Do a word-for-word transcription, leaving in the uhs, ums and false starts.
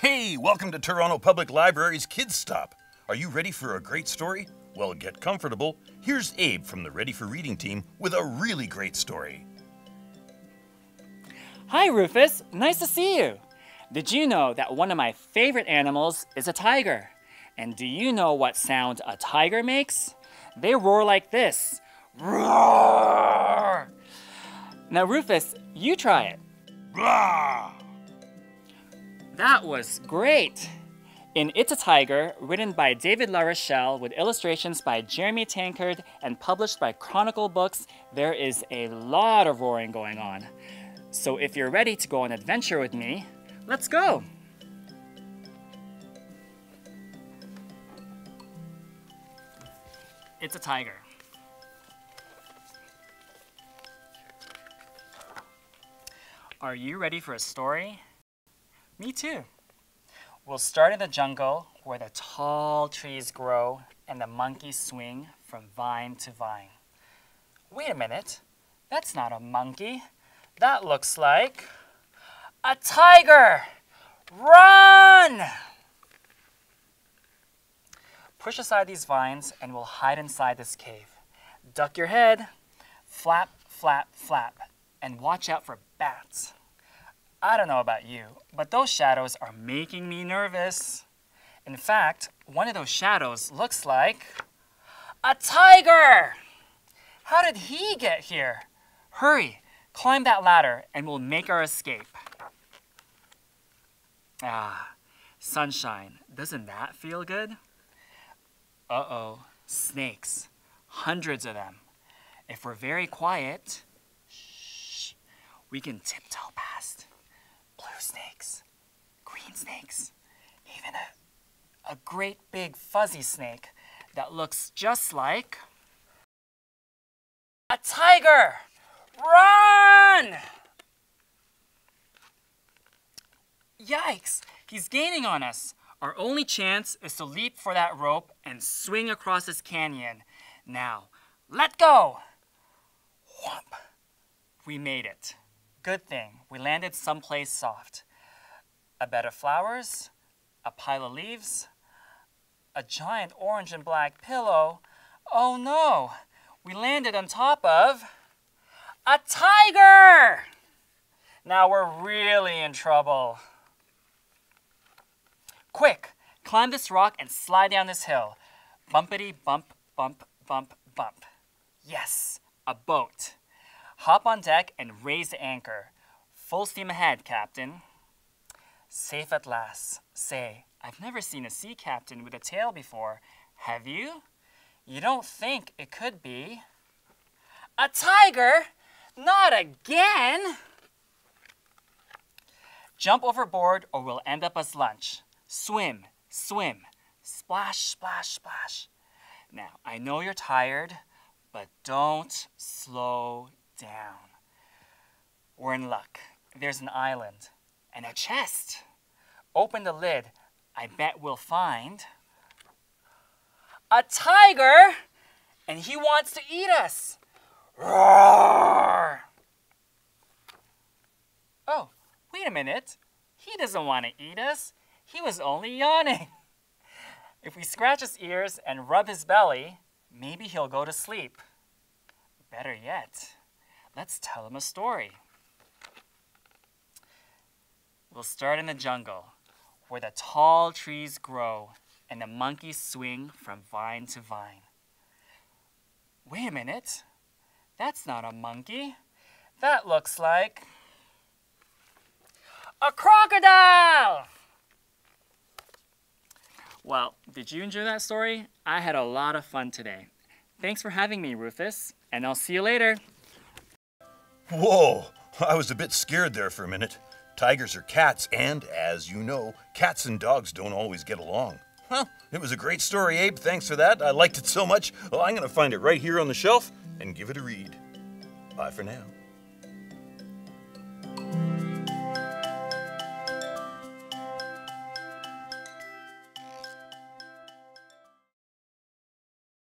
Hey, welcome to Toronto Public Library's Kids Stop. Are you ready for a great story? Well, get comfortable. Here's Abe from the Ready for Reading team with a really great story. Hi, Rufus. Nice to see you. Did you know that one of my favorite animals is a tiger? And do you know what sound a tiger makes? They roar like this. Roar! Now, Rufus, you try it. Roar! That was great! In It's a Tiger, written by David LaRochelle with illustrations by Jeremy Tankard and published by Chronicle Books, there is a lot of roaring going on. So if you're ready to go on an adventure with me, let's go! It's a tiger. Are you ready for a story? Me too. We'll start in the jungle where the tall trees grow and the monkeys swing from vine to vine. Wait a minute, that's not a monkey. That looks like a tiger. Run! Push aside these vines and we'll hide inside this cave. Duck your head, flap, flap, flap, and watch out for bats. I don't know about you, but those shadows are making me nervous. In fact, one of those shadows looks like a tiger! How did he get here? Hurry, climb that ladder and we'll make our escape. Ah, sunshine, doesn't that feel good? Uh-oh, snakes, hundreds of them. If we're very quiet, shh, we can tiptoe past. Blue snakes, green snakes, even a, a great big fuzzy snake that looks just like a tiger! Run! Yikes, he's gaining on us. Our only chance is to leap for that rope and swing across this canyon. Now, let go! Whomp! We made it. Good thing, we landed someplace soft. A bed of flowers, a pile of leaves, a giant orange and black pillow. Oh no, we landed on top of a tiger! Now we're really in trouble. Quick, climb this rock and slide down this hill. Bumpity bump, bump, bump, bump. Yes, a boat. Hop on deck and raise the anchor. Full steam ahead, Captain. Safe at last. Say, I've never seen a sea captain with a tail before. Have you? You don't think it could be a tiger? Not again! Jump overboard or we'll end up as lunch. Swim, swim, splash, splash, splash. Now, I know you're tired, but don't slow down. Down. We're in luck. There's an island and a chest. Open the lid. I bet we'll find a tiger, and he wants to eat us. Roar! Oh, wait a minute. He doesn't want to eat us. He was only yawning. If we scratch his ears and rub his belly, maybe he'll go to sleep. Better yet, let's tell him a story. We'll start in the jungle, where the tall trees grow and the monkeys swing from vine to vine. Wait a minute, that's not a monkey. That looks like a crocodile! Well, did you enjoy that story? I had a lot of fun today. Thanks for having me, Rufus, and I'll see you later. Whoa, I was a bit scared there for a minute. Tigers are cats, and as you know, cats and dogs don't always get along. Well, it was a great story, Abe. Thanks for that. I liked it so much. Well, I'm going to find it right here on the shelf and give it a read. Bye for now.